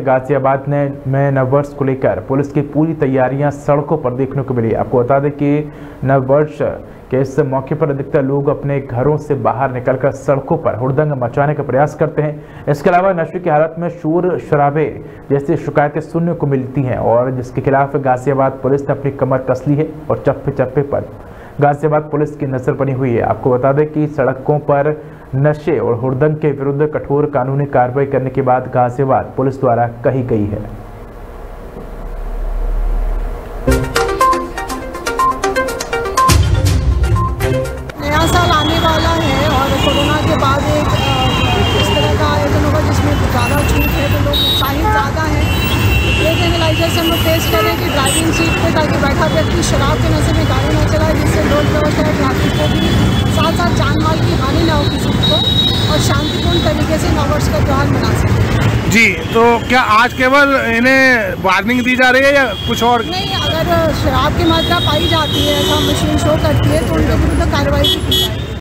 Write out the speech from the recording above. गाजियाबाद में नववर्ष को लेकर पुलिस की पूरी तैयारियां सड़कों पर देखने को मिली। आपको बता दें कि नववर्ष के इस मौके पर अधिकतर लोग अपने घरों से बाहर निकलकर सड़कों पर हुड़दंग मचाने का प्रयास करते हैं। इसके अलावा नशे की हालत में शोर शराबे जैसी शिकायतें सुनने को मिलती हैं और जिसके खिलाफ गाजियाबाद पुलिस ने अपनी कमर कस ली है और चप्पे चप्पे पर गाजियाबाद पुलिस की नजर बनी हुई है। आपको बता दें कि सड़कों पर नशे और हुड़दंग के विरुद्ध कठोर कानूनी कार्रवाई करने के बाद गाजियाबाद पुलिस द्वारा कही गई है। नया साल आने वाला है और कोरोना के बाद इस तरह का एक अनुभव जिसमें ज्यादा छूट है तो लोग उत्साहित ज्यादा है। लेकिन लाइसेंस हम लोग टेस्ट करें कि ड्राइविंग सीट पर ताकि बैठा व्यक्ति शराब के नशे में गाड़ी न चलाए, जिससे रोड व्यवस्था है, ट्रैफिक को भी साथ साथ जान माल की हानि न हो किसी को और शांतिपूर्ण तरीके से नववर्ष का त्योहार मना सकें। जी, तो क्या आज केवल इन्हें वार्निंग दी जा रही है या कुछ और? नहीं, अगर शराब की मात्रा पाई जाती है ऐसा मशीन शो करती है तो उनके विरुद्ध कार्रवाई की जाएगी।